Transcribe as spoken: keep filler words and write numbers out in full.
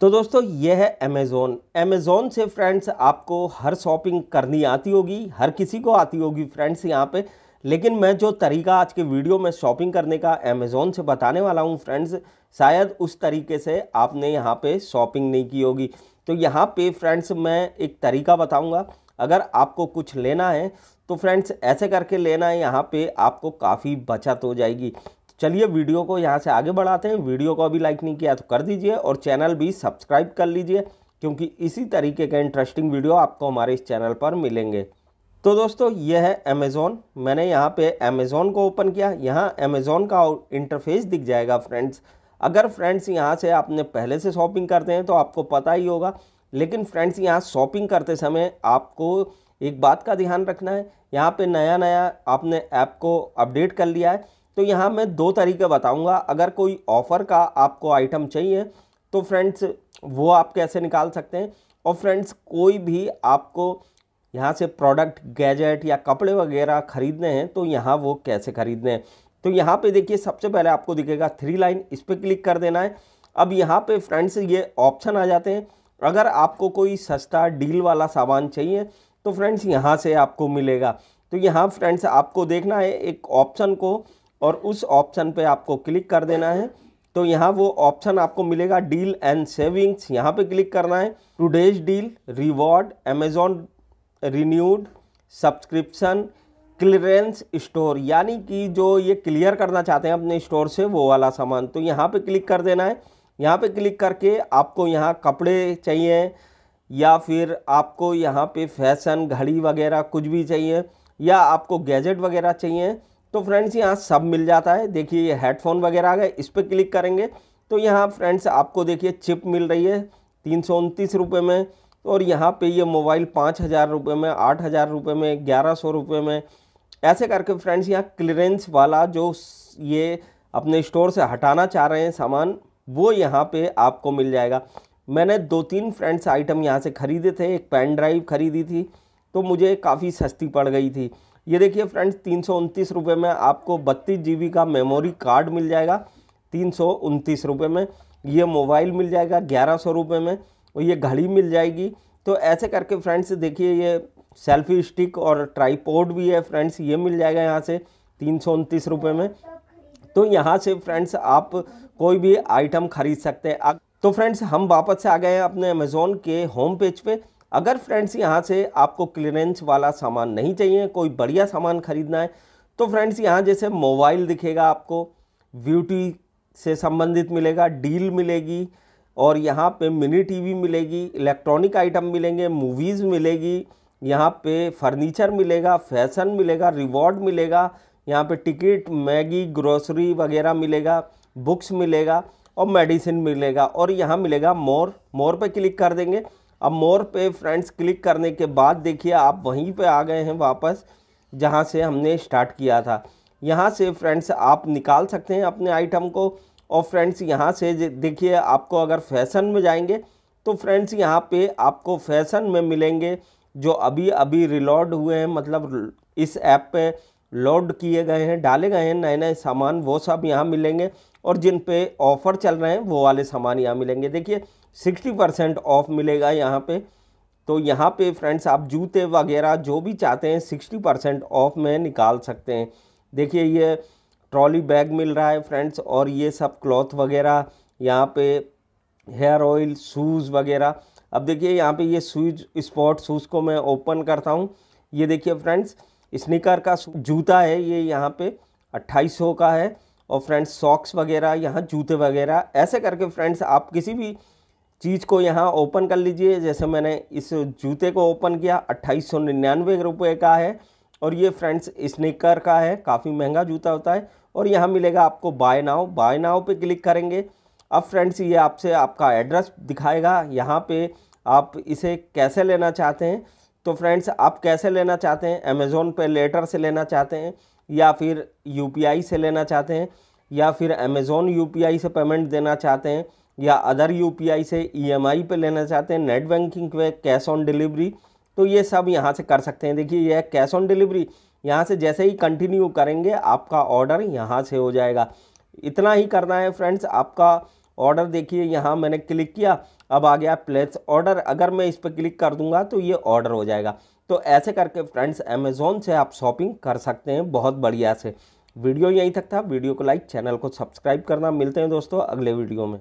तो दोस्तों यह है अमेज़ोन। अमेज़ोन से फ्रेंड्स आपको हर शॉपिंग करनी आती होगी, हर किसी को आती होगी फ्रेंड्स यहाँ पे, लेकिन मैं जो तरीका आज के वीडियो में शॉपिंग करने का अमेज़ोन से बताने वाला हूँ फ्रेंड्स, शायद उस तरीके से आपने यहाँ पे शॉपिंग नहीं की होगी। तो यहाँ पे फ्रेंड्स मैं एक तरीका बताऊँगा, अगर आपको कुछ लेना है तो फ्रेंड्स ऐसे करके लेना है, यहाँ पे आपको काफ़ी बचत हो जाएगी। चलिए वीडियो को यहाँ से आगे बढ़ाते हैं। वीडियो को अभी लाइक नहीं किया तो कर दीजिए और चैनल भी सब्सक्राइब कर लीजिए, क्योंकि इसी तरीके के इंटरेस्टिंग वीडियो आपको हमारे इस चैनल पर मिलेंगे। तो दोस्तों यह है अमेज़ोन। मैंने यहाँ पे अमेज़ोन को ओपन किया, यहाँ अमेज़ोन का इंटरफेस दिख जाएगा फ्रेंड्स। अगर फ्रेंड्स यहाँ से आपने पहले से शॉपिंग करते हैं तो आपको पता ही होगा, लेकिन फ्रेंड्स यहाँ शॉपिंग करते समय आपको एक बात का ध्यान रखना है। यहाँ पे नया नया आपने ऐप को अपडेट कर लिया है तो यहाँ मैं दो तरीके बताऊंगा। अगर कोई ऑफ़र का आपको आइटम चाहिए तो फ्रेंड्स वो आप कैसे निकाल सकते हैं, और फ्रेंड्स कोई भी आपको यहाँ से प्रोडक्ट, गैजेट या कपड़े वगैरह ख़रीदने हैं तो यहाँ वो कैसे ख़रीदने हैं। तो यहाँ पे देखिए सबसे पहले आपको दिखेगा थ्री लाइन, इस पर क्लिक कर देना है। अब यहाँ पे फ्रेंड्स ये ऑप्शन आ जाते हैं। अगर आपको कोई सस्ता डील वाला सामान चाहिए तो फ्रेंड्स यहाँ से आपको मिलेगा। तो यहाँ फ्रेंड्स आपको देखना है एक ऑप्शन को और उस ऑप्शन पे आपको क्लिक कर देना है। तो यहाँ वो ऑप्शन आपको मिलेगा डील एंड सेविंग्स, यहाँ पे क्लिक करना है। Today's deal, reward, Amazon renewed, subscription, clearance store, यानी कि जो ये क्लियर करना चाहते हैं अपने स्टोर से वो वाला सामान, तो यहाँ पे क्लिक कर देना है। यहाँ पे क्लिक करके आपको यहाँ कपड़े चाहिए या फिर आपको यहाँ पे फैशन, घड़ी वगैरह कुछ भी चाहिए या आपको गैजेट वगैरह चाहिए तो फ्रेंड्स यहाँ सब मिल जाता है। देखिए ये हेडफोन वगैरह आ गए, इस पर क्लिक करेंगे तो यहाँ फ्रेंड्स आपको देखिए चिप मिल रही है तीन सौ उनतीस रुपये में, और यहाँ पे ये मोबाइल पाँच हज़ार रुपये में, आठ हज़ार रुपये में, ग्यारह सौ रुपये में, ऐसे करके फ्रेंड्स यहाँ क्लियरेंस वाला जो ये अपने स्टोर से हटाना चाह रहे हैं सामान वो यहाँ पर आपको मिल जाएगा। मैंने दो तीन फ्रेंड्स आइटम यहाँ से ख़रीदे थे, एक पेन ड्राइव खरीदी थी तो मुझे काफ़ी सस्ती पड़ गई थी। ये देखिए फ्रेंड्स तीन सौ उनतीस रुपये में आपको बत्तीस जी बी का मेमोरी कार्ड मिल जाएगा तीन सौ उनतीस रुपये में, ये मोबाइल मिल जाएगा ग्यारह सौ रुपये में, और ये घड़ी मिल जाएगी। तो ऐसे करके फ्रेंड्स देखिए ये सेल्फी स्टिक और ट्राईपोड भी है फ्रेंड्स, ये मिल जाएगा यहाँ से तीन सौ उनतीस रुपये में। तो यहाँ से फ्रेंड्स आप कोई भी आइटम ख़रीद सकते हैं। तो फ्रेंड्स हम वापस से आ गए हैं अपने अमेज़ोन के होम पेज पर। अगर फ्रेंड्स यहाँ से आपको क्लियरेंस वाला सामान नहीं चाहिए, कोई बढ़िया सामान ख़रीदना है तो फ्रेंड्स यहाँ जैसे मोबाइल दिखेगा आपको, ब्यूटी से संबंधित मिलेगा, डील मिलेगी, और यहाँ पे मिनी टीवी मिलेगी, इलेक्ट्रॉनिक आइटम मिलेंगे, मूवीज़ मिलेगी, यहाँ पे फर्नीचर मिलेगा, फैशन मिलेगा, रिवॉर्ड मिलेगा, यहाँ पे टिकट, मैगी, ग्रोसरी वगैरह मिलेगा, बुक्स मिलेगा और मेडिसिन मिलेगा, और यहाँ मिलेगा मोर। मोर पर क्लिक कर देंगे। अब मोर पे फ्रेंड्स क्लिक करने के बाद देखिए आप वहीं पे आ गए हैं वापस जहां से हमने स्टार्ट किया था। यहां से फ्रेंड्स आप निकाल सकते हैं अपने आइटम को, और फ्रेंड्स यहां से देखिए आपको अगर फैशन में जाएंगे तो फ्रेंड्स यहां पे आपको फैशन में मिलेंगे जो अभी अभी रिलोड हुए हैं, मतलब इस ऐप पे लोड किए गए हैं, डाले गए हैं नए नए सामान, वो सब यहाँ मिलेंगे, और जिन पे ऑफ़र चल रहे हैं वो वाले सामान यहाँ मिलेंगे। देखिए साठ परसेंट ऑफ मिलेगा यहाँ पे। तो यहाँ पे फ्रेंड्स आप जूते वगैरह जो भी चाहते हैं साठ परसेंट ऑफ में निकाल सकते हैं। देखिए ये ट्रॉली बैग मिल रहा है फ्रेंड्स, और ये सब क्लॉथ वगैरह, यहाँ पे हेयर ऑयल, शूज़ वगैरह। अब देखिए यहाँ पे ये शूज़, स्पोर्ट शूज़ को मैं ओपन करता हूँ। ये देखिए फ्रेंड्स स्नीकर का जूता है, ये यहाँ पे अट्ठाईस सौ का है, और फ्रेंड्स सॉक्स वगैरह, यहाँ जूते वगैरह, ऐसे करके फ्रेंड्स आप किसी भी चीज़ को यहाँ ओपन कर लीजिए। जैसे मैंने इस जूते को ओपन किया, अट्ठाईस सौ निन्यानवे रुपये का है, और ये फ्रेंड्स स्नीकर का है, काफ़ी महंगा जूता होता है, और यहाँ मिलेगा आपको बाय नाउ। बाय नाउ पे क्लिक करेंगे। अब फ्रेंड्स ये आपसे आपका एड्रेस दिखाएगा, यहाँ पे आप इसे कैसे लेना चाहते हैं। तो फ्रेंड्स आप कैसे लेना चाहते हैं, अमेज़ोन पे लेटर से लेना चाहते हैं, या फिर यू पी आई से लेना चाहते हैं, या फिर अमेज़ोन यू पी आई से पेमेंट देना चाहते हैं, या अदर यू पी आई से ई एम आई पे लेना चाहते हैं, नेट बैंकिंग पे, कैश ऑन डिलीवरी, तो ये सब यहाँ से कर सकते हैं। देखिए यह कैश ऑन डिलीवरी, यहाँ से जैसे ही कंटिन्यू करेंगे आपका ऑर्डर यहाँ से हो जाएगा। इतना ही करना है फ्रेंड्स, आपका ऑर्डर देखिए यहाँ मैंने क्लिक किया, अब आ गया प्लेस ऑर्डर। अगर मैं इस पर क्लिक कर दूंगा तो ये ऑर्डर हो जाएगा। तो ऐसे करके फ्रेंड्स अमेज़ॉन से आप शॉपिंग कर सकते हैं बहुत बढ़िया से। वीडियो यहीं तक था। वीडियो को लाइक, चैनल को सब्सक्राइब करना। मिलते हैं दोस्तों अगले वीडियो में।